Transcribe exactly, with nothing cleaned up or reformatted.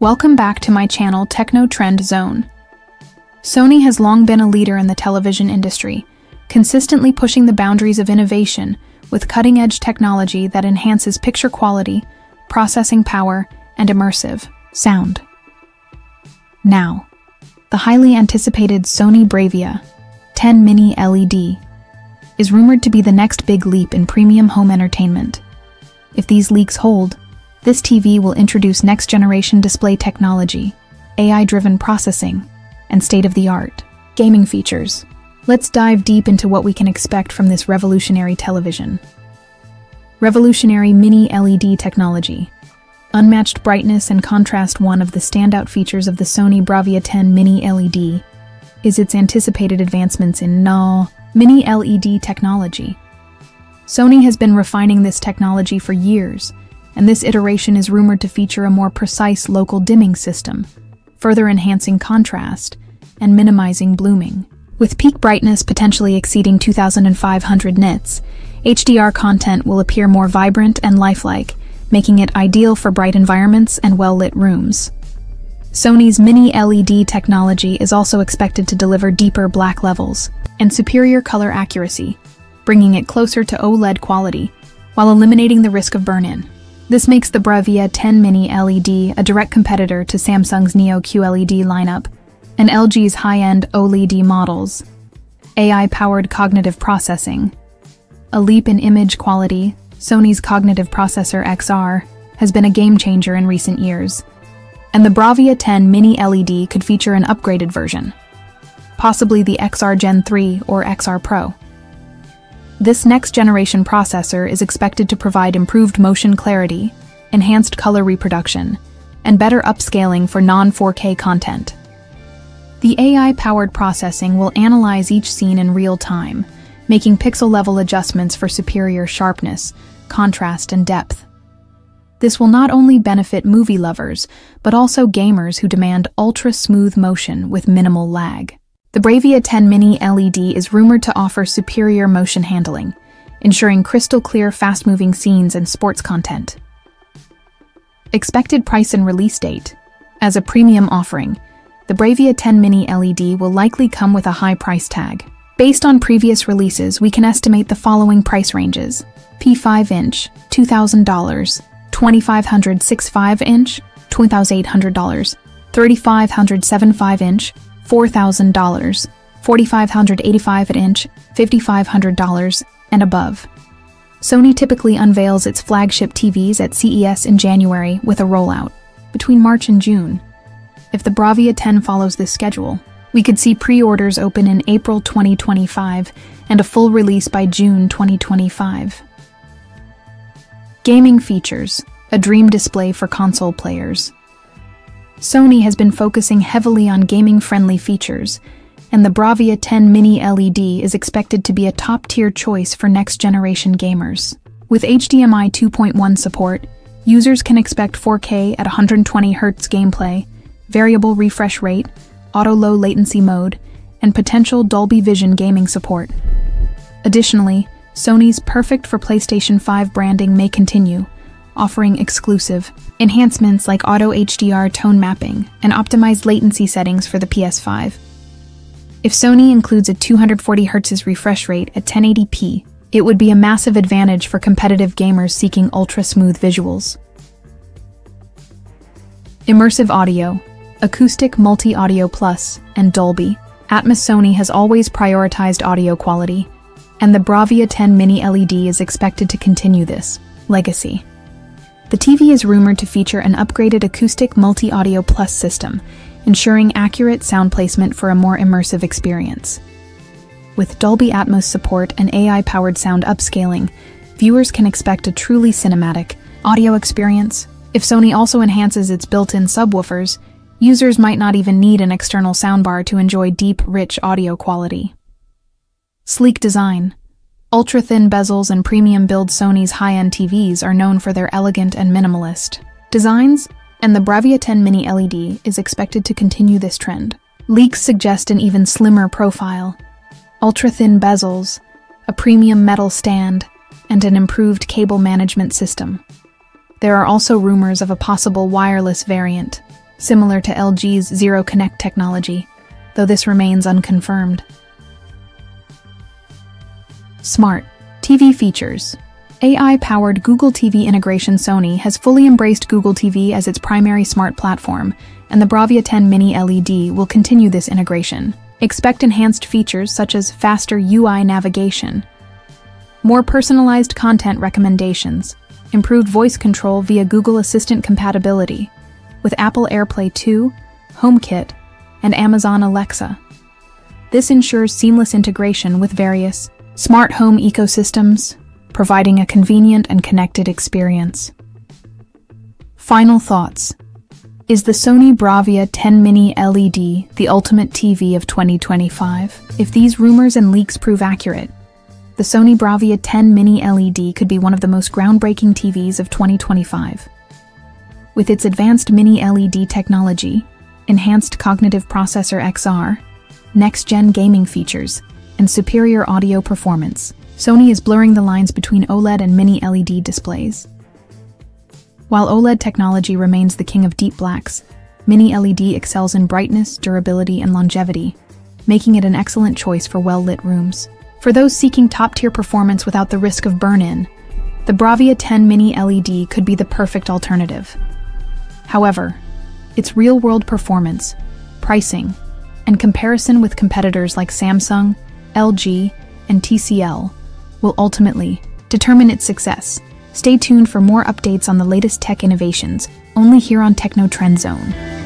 Welcome back to my channel, Techno Trend Zone. Sony has long been a leader in the television industry, consistently pushing the boundaries of innovation with cutting-edge technology that enhances picture quality, processing power, and immersive sound. Now, the highly anticipated Sony Bravia ten Mini-L E D is rumored to be the next big leap in premium home entertainment. If these leaks hold, this T V will introduce next-generation display technology, A I-driven processing, and state-of-the-art gaming features. Let's dive deep into what we can expect from this revolutionary television. Revolutionary Mini-L E D technology. Unmatched brightness and contrast. One of the standout features of the Sony Bravia ten Mini-L E D is its anticipated advancements in Nano Mini-L E D technology. Sony has been refining this technology for years, and this iteration is rumored to feature a more precise local dimming system, further enhancing contrast and minimizing blooming. With peak brightness potentially exceeding two thousand five hundred nits, H D R content will appear more vibrant and lifelike, making it ideal for bright environments and well-lit rooms. Sony's Mini-L E D technology is also expected to deliver deeper black levels and superior color accuracy, bringing it closer to OLED quality, while eliminating the risk of burn-in. This makes the Bravia ten Mini-L E D a direct competitor to Samsung's Neo Q L E D lineup and L G's high-end OLED models. A I-powered cognitive processing. A leap in image quality, Sony's cognitive processor X R has been a game-changer in recent years, and the Bravia ten Mini-L E D could feature an upgraded version, possibly the X R Gen three or X R Pro. This next-generation processor is expected to provide improved motion clarity, enhanced color reproduction, and better upscaling for non four K content. The A I-powered processing will analyze each scene in real time, making pixel-level adjustments for superior sharpness, contrast, and depth. This will not only benefit movie lovers, but also gamers who demand ultra-smooth motion with minimal lag. The Bravia ten Mini-L E D is rumored to offer superior motion handling, ensuring crystal-clear fast-moving scenes and sports content. Expected price and release date. As a premium offering, the Bravia ten Mini-L E D will likely come with a high price tag. Based on previous releases, we can estimate the following price ranges. P five inch, two thousand dollars, twenty-five hundred sixty-five inch, twenty-eight hundred dollars, thirty-five hundred seventy-five inch, four thousand dollars, four thousand five hundred eighty-five dollars, five thousand five hundred dollars, and above. Sony typically unveils its flagship T Vs at C E S in January with a rollout between March and June. If the Bravia ten follows this schedule, we could see pre-orders open in April twenty twenty-five and a full release by June twenty twenty-five. Gaming features, a dream display for console players. Sony has been focusing heavily on gaming-friendly features, and the Bravia ten Mini-L E D is expected to be a top-tier choice for next-generation gamers. With H D M I two point one support, users can expect four K at one hundred twenty hertz gameplay, variable refresh rate, auto-low latency mode, and potential Dolby Vision gaming support. Additionally, Sony's Perfect for PlayStation five branding may continue, offering exclusive enhancements like auto H D R tone mapping and optimized latency settings for the P S five. If Sony includes a two hundred forty hertz refresh rate at ten eighty p, it would be a massive advantage for competitive gamers seeking ultra-smooth visuals. Immersive audio, Acoustic Multi-Audio Plus, and Dolby Atmos. Sony has always prioritized audio quality, and the Bravia ten Mini-L E D is expected to continue this legacy. The T V is rumored to feature an upgraded Acoustic Multi-Audio Plus system, ensuring accurate sound placement for a more immersive experience. With Dolby Atmos support and A I-powered sound upscaling, viewers can expect a truly cinematic audio experience. If Sony also enhances its built-in subwoofers, users might not even need an external soundbar to enjoy deep, rich audio quality. Sleek design. Ultra-thin bezels and premium build. Sony's high-end T Vs are known for their elegant and minimalist designs, and the Bravia ten Mini-L E D is expected to continue this trend. Leaks suggest an even slimmer profile, ultra-thin bezels, a premium metal stand, and an improved cable management system. There are also rumors of a possible wireless variant, similar to L G's Zero Connect technology, though this remains unconfirmed. Smart T V features. A I-powered Google T V integration. Sony has fully embraced Google T V as its primary smart platform, and the Bravia ten Mini L E D will continue this integration. Expect enhanced features such as faster U I navigation, more personalized content recommendations, improved voice control via Google Assistant compatibility, with Apple AirPlay two, HomeKit, and Amazon Alexa. This ensures seamless integration with various smart home ecosystems, providing a convenient and connected experience. Final thoughts. Is the Sony Bravia ten Mini L E D the ultimate T V of twenty twenty-five? If these rumors and leaks prove accurate, the Sony Bravia ten Mini L E D could be one of the most groundbreaking T Vs of twenty twenty-five. With its advanced Mini L E D technology, enhanced cognitive processor X R, next-gen gaming features, and superior audio performance, Sony is blurring the lines between OLED and Mini L E D displays. While OLED technology remains the king of deep blacks, Mini L E D excels in brightness, durability, and longevity, making it an excellent choice for well-lit rooms. For those seeking top-tier performance without the risk of burn-in, the Bravia ten Mini L E D could be the perfect alternative. However, its real-world performance, pricing, and comparison with competitors like Samsung, L G, and T C L will ultimately determine its success. Stay tuned for more updates on the latest tech innovations, only here on Techno Trend Zone.